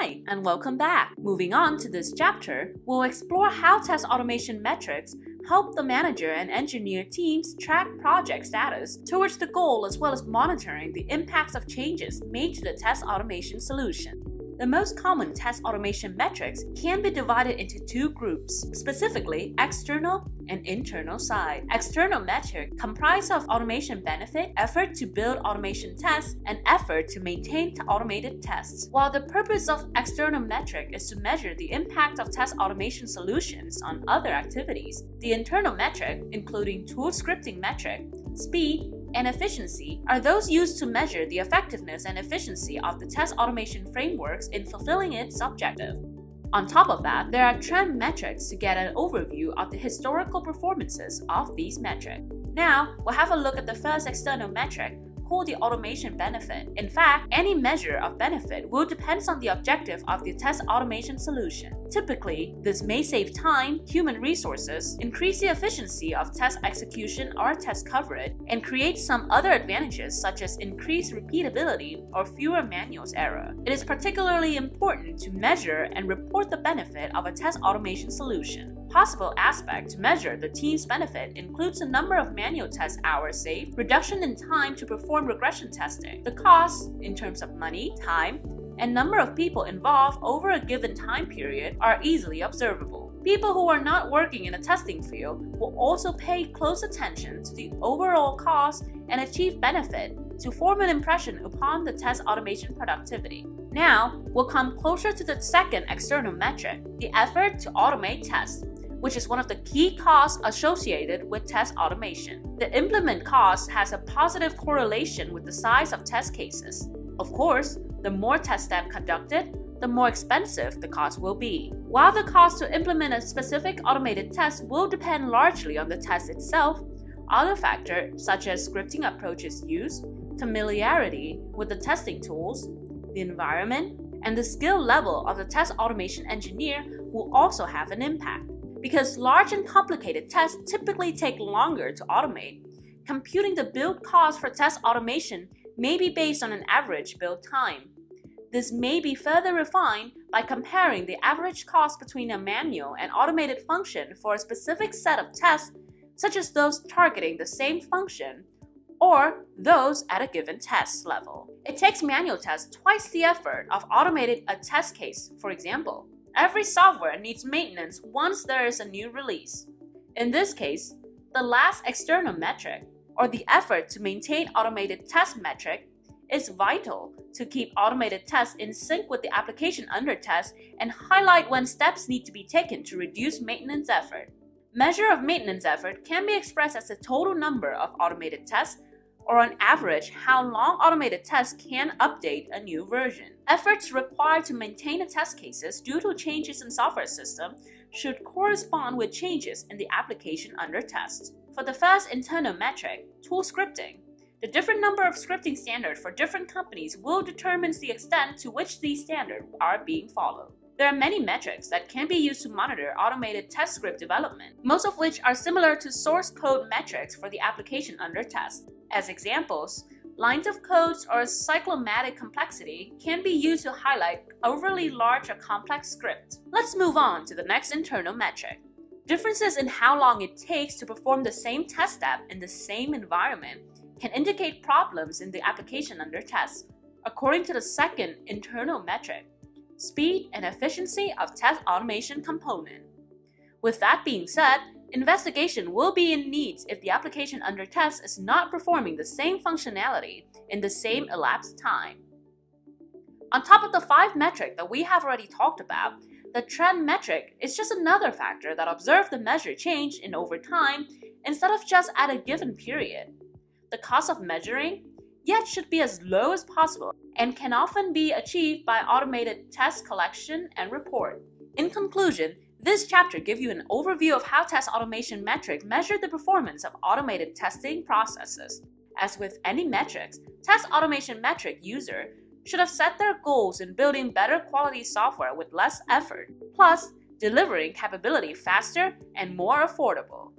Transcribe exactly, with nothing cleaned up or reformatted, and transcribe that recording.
Hi, and welcome back. Moving on to this chapter, we'll explore how test automation metrics help the manager and engineer teams track project status towards the goal, as well as monitoring the impacts of changes made to the test automation solution. The most common test automation metrics can be divided into two groups, specifically external and internal side. External metrics comprise of automation benefit, effort to build automation tests, and effort to maintain automated tests. While the purpose of external metric is to measure the impact of test automation solutions on other activities, the internal metric, including tool scripting metric, speed, and efficiency, are those used to measure the effectiveness and efficiency of the test automation frameworks in fulfilling its objective. On top of that, there are trend metrics to get an overview of the historical performances of these metrics. Now, we'll have a look at the first external metric, called the automation benefit. In fact, any measure of benefit will depend on the objective of the test automation solution. Typically, this may save time, human resources, increase the efficiency of test execution or test coverage, and create some other advantages such as increased repeatability or fewer manual errors. It is particularly important to measure and report the benefit of a test automation solution. Possible aspects to measure the team's benefit includes the number of manual test hours saved, reduction in time to perform regression testing, the cost in terms of money, time, and number of people involved over a given time period are easily observable. People who are not working in the testing field will also pay close attention to the overall cost and achieve benefit to form an impression upon the test automation productivity. Now, we'll come closer to the second external metric, the effort to automate tests, which is one of the key costs associated with test automation. The implement cost has a positive correlation with the size of test cases. Of course, the more test steps conducted, the more expensive the cost will be. While the cost to implement a specific automated test will depend largely on the test itself, other factors such as scripting approaches used, familiarity with the testing tools, the environment, and the skill level of the test automation engineer will also have an impact. Because large and complicated tests typically take longer to automate, computing the build cost for test automation may be based on an average build time. This may be further refined by comparing the average cost between a manual and automated function for a specific set of tests, such as those targeting the same function, or those at a given test level. It takes manual tests twice the effort of automated a test case, for example. Every software needs maintenance once there is a new release. In this case, the last external metric, or the effort to maintain automated test metric, is vital to keep automated tests in sync with the application under test and highlight when steps need to be taken to reduce maintenance effort. Measure of maintenance effort can be expressed as the total number of automated tests, or on average, how long automated tests can update a new version. Efforts required to maintain the test cases due to changes in software system should correspond with changes in the application under test. For the first internal metric, tool scripting, the different number of scripting standards for different companies will determine the extent to which these standards are being followed. There are many metrics that can be used to monitor automated test script development, most of which are similar to source code metrics for the application under test. As examples, lines of codes or cyclomatic complexity can be used to highlight overly large or complex script. Let's move on to the next internal metric. Differences in how long it takes to perform the same test step in the same environment can indicate problems in the application under test, according to the second internal metric, speed and efficiency of test automation component. With that being said, investigation will be in need if the application under test is not performing the same functionality in the same elapsed time. On top of the five metric that we have already talked about, the trend metric is just another factor that observes the measure change in over time instead of just at a given period. The cost of measuring yet should be as low as possible and can often be achieved by automated test collection and report. In conclusion, this chapter gives you an overview of how test automation metrics measure the performance of automated testing processes. As with any metrics, test automation metric user should have set their goals in building better quality software with less effort, plus delivering capability faster and more affordable.